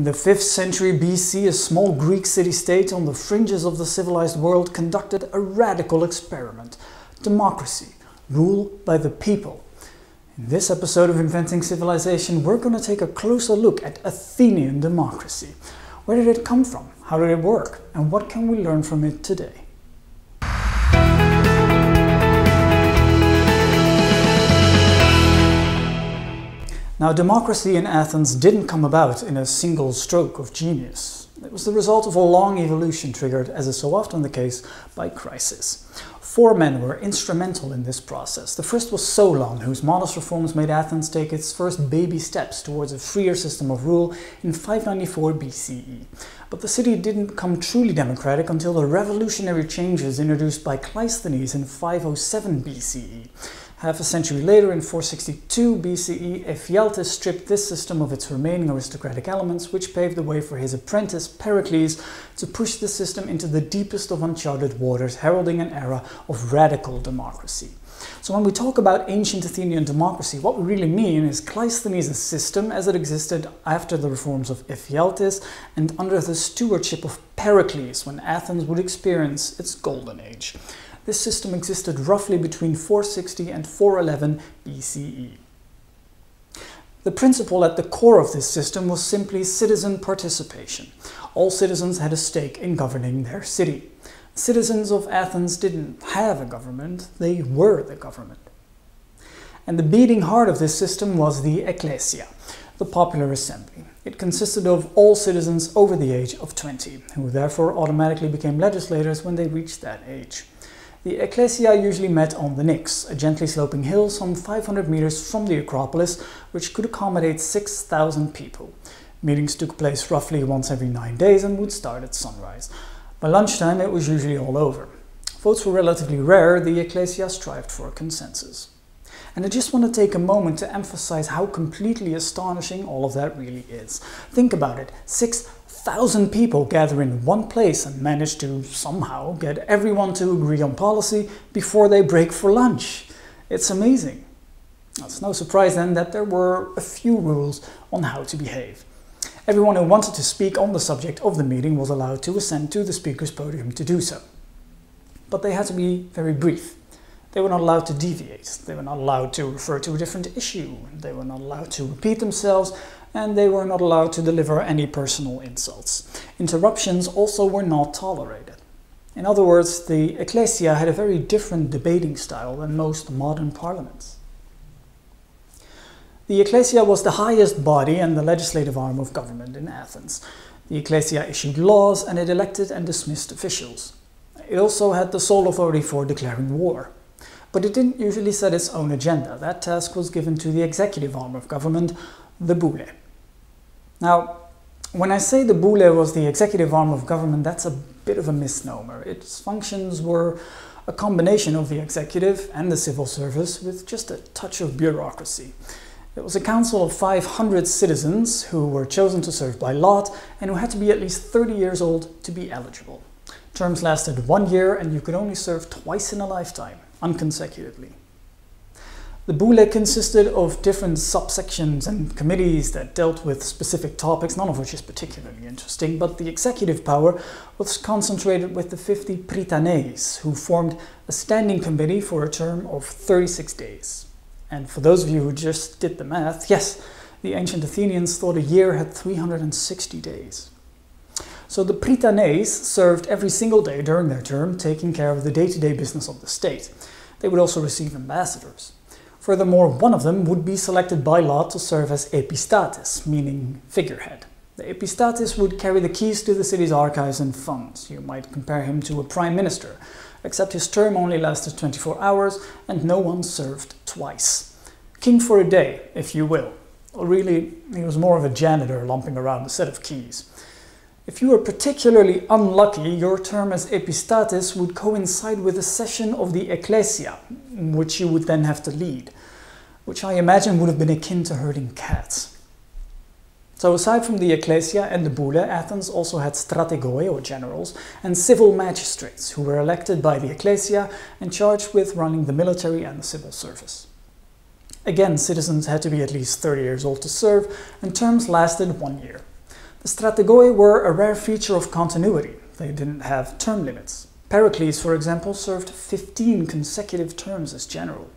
In the 5th century BC, a small Greek city-state on the fringes of the civilized world conducted a radical experiment: democracy, rule by the people. In this episode of Inventing Civilization, we're going to take a closer look at Athenian democracy. Where did it come from? How did it work? And what can we learn from it today? Now, democracy in Athens didn't come about in a single stroke of genius. It was the result of a long evolution triggered, as is so often the case, by crisis. Four men were instrumental in this process. The first was Solon, whose modest reforms made Athens take its first baby steps towards a freer system of rule in 594 BCE. But the city didn't become truly democratic until the revolutionary changes introduced by Cleisthenes in 507 BCE. Half a century later, in 462 BCE, Ephialtes stripped this system of its remaining aristocratic elements, which paved the way for his apprentice Pericles to push the system into the deepest of uncharted waters, heralding an era of radical democracy. So when we talk about ancient Athenian democracy, what we really mean is Cleisthenes' system as it existed after the reforms of Ephialtes and under the stewardship of Pericles, when Athens would experience its golden age. This system existed roughly between 460 and 411 BCE. The principle at the core of this system was simply citizen participation. All citizens had a stake in governing their city. Citizens of Athens didn't have a government, they were the government. And the beating heart of this system was the Ecclesia, the popular assembly. It consisted of all citizens over the age of 20, who therefore automatically became legislators when they reached that age. The Ecclesia usually met on the Pnyx, a gently sloping hill some 500 meters from the Acropolis, which could accommodate 6,000 people. Meetings took place roughly once every 9 days and would start at sunrise. By lunchtime, it was usually all over. Votes were relatively rare. The Ecclesia strived for a consensus. And I just want to take a moment to emphasize how completely astonishing all of that really is. Think about it. 6,000 people gather in one place and manage to somehow get everyone to agree on policy before they break for lunch. It's amazing. It's no surprise then that there were a few rules on how to behave. Everyone who wanted to speak on the subject of the meeting was allowed to ascend to the speaker's podium to do so. But they had to be very brief. They were not allowed to deviate, they were not allowed to refer to a different issue, they were not allowed to repeat themselves, and they were not allowed to deliver any personal insults. Interruptions also were not tolerated. In other words, the Ecclesia had a very different debating style than most modern parliaments. The Ecclesia was the highest body and the legislative arm of government in Athens. The Ecclesia issued laws and it elected and dismissed officials. It also had the sole authority for declaring war. But it didn't usually set its own agenda. That task was given to the executive arm of government, the Boule. Now, when I say the Boule was the executive arm of government, that's a bit of a misnomer. Its functions were a combination of the executive and the civil service with just a touch of bureaucracy. It was a council of 500 citizens who were chosen to serve by lot and who had to be at least 30 years old to be eligible. Terms lasted 1 year and you could only serve twice in a lifetime, unconsecutively. The Boule consisted of different subsections and committees that dealt with specific topics, none of which is particularly interesting, but the executive power was concentrated with the 50 Prytaneis, who formed a standing committee for a term of 36 days. And for those of you who just did the math, yes, the ancient Athenians thought a year had 360 days. So the Prytaneis served every single day during their term, taking care of the day-to-day business of the state. They would also receive ambassadors. Furthermore, one of them would be selected by lot to serve as epistates, meaning figurehead. The epistates would carry the keys to the city's archives and funds. You might compare him to a prime minister, except his term only lasted 24 hours and no one served twice. King for a day, if you will. Or really, he was more of a janitor lumping around a set of keys. If you were particularly unlucky, your term as epistates would coincide with a session of the Ecclesia, which you would then have to lead, which I imagine would have been akin to herding cats. So aside from the Ecclesia and the Boule, Athens also had strategoi, or generals, and civil magistrates, who were elected by the Ecclesia and charged with running the military and the civil service. Again, citizens had to be at least 30 years old to serve, and terms lasted 1 year. The strategoi were a rare feature of continuity. They didn't have term limits. Pericles, for example, served 15 consecutive terms as general.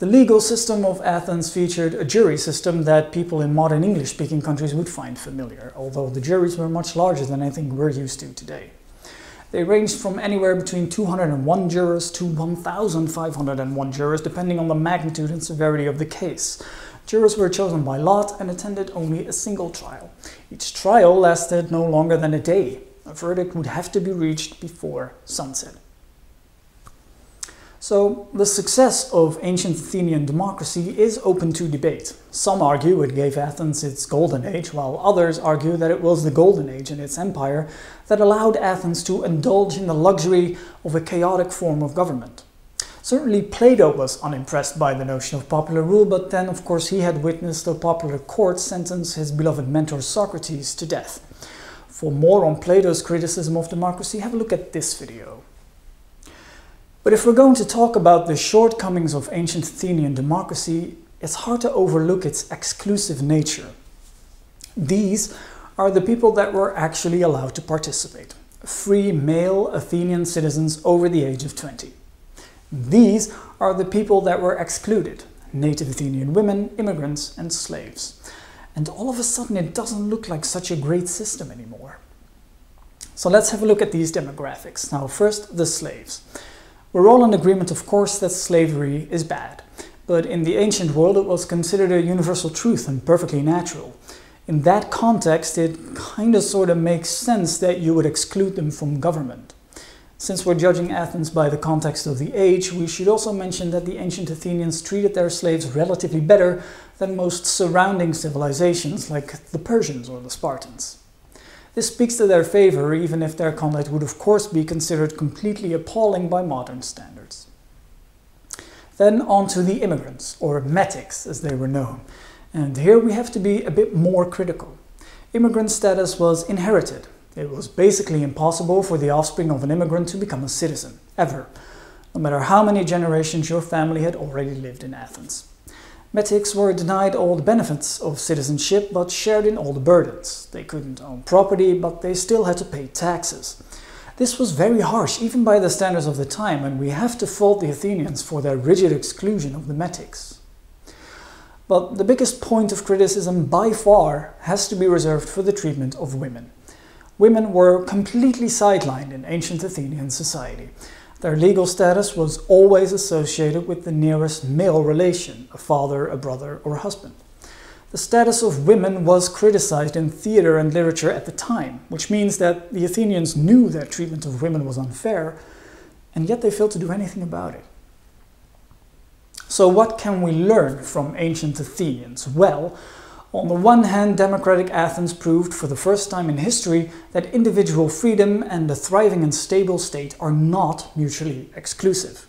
The legal system of Athens featured a jury system that people in modern English-speaking countries would find familiar, although the juries were much larger than I think we're used to today. They ranged from anywhere between 201 jurors to 1,501 jurors, depending on the magnitude and severity of the case. Jurors were chosen by lot and attended only a single trial. Each trial lasted no longer than a day. A verdict would have to be reached before sunset. So, the success of ancient Athenian democracy is open to debate. Some argue it gave Athens its golden age, while others argue that it was the golden age in its empire that allowed Athens to indulge in the luxury of a chaotic form of government. Certainly Plato was unimpressed by the notion of popular rule, but then of course he had witnessed the popular court sentence his beloved mentor Socrates to death. For more on Plato's criticism of democracy, have a look at this video. But if we're going to talk about the shortcomings of ancient Athenian democracy, it's hard to overlook its exclusive nature. These are the people that were actually allowed to participate. Free male Athenian citizens over the age of 20. These are the people that were excluded. Native Athenian women, immigrants and slaves. And all of a sudden it doesn't look like such a great system anymore. So let's have a look at these demographics. Now first, the slaves. We're all in agreement, of course, that slavery is bad, but in the ancient world it was considered a universal truth and perfectly natural. In that context, it kinda sorta makes sense that you would exclude them from government. Since we're judging Athens by the context of the age, we should also mention that the ancient Athenians treated their slaves relatively better than most surrounding civilizations like the Persians or the Spartans. This speaks to their favor, even if their conduct would of course be considered completely appalling by modern standards. Then on to the immigrants, or metics as they were known. And here we have to be a bit more critical. Immigrant status was inherited. It was basically impossible for the offspring of an immigrant to become a citizen, ever, no matter how many generations your family had already lived in Athens. Metics were denied all the benefits of citizenship, but shared in all the burdens. They couldn't own property, but they still had to pay taxes. This was very harsh, even by the standards of the time, and we have to fault the Athenians for their rigid exclusion of the metics. But the biggest point of criticism, by far, has to be reserved for the treatment of women. Women were completely sidelined in ancient Athenian society. Their legal status was always associated with the nearest male relation, a father, a brother, or a husband. The status of women was criticized in theater and literature at the time, which means that the Athenians knew their treatment of women was unfair, and yet they failed to do anything about it. So what can we learn from ancient Athenians? Well, on the one hand, democratic Athens proved for the first time in history that individual freedom and a thriving and stable state are not mutually exclusive.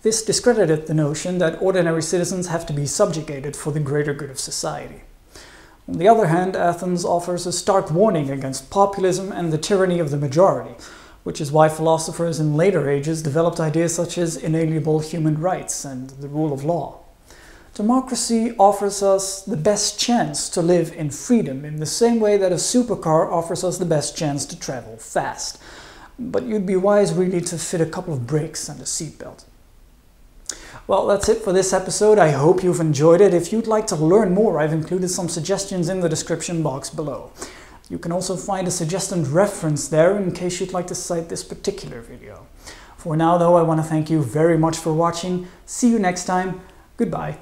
This discredited the notion that ordinary citizens have to be subjugated for the greater good of society. On the other hand, Athens offers a stark warning against populism and the tyranny of the majority, which is why philosophers in later ages developed ideas such as inalienable human rights and the rule of law. Democracy offers us the best chance to live in freedom, in the same way that a supercar offers us the best chance to travel fast. But you'd be wise really to fit a couple of brakes and a seatbelt. Well, that's it for this episode. I hope you've enjoyed it. If you'd like to learn more, I've included some suggestions in the description box below. You can also find a suggested reference there in case you'd like to cite this particular video. For now, though, I want to thank you very much for watching. See you next time. Goodbye.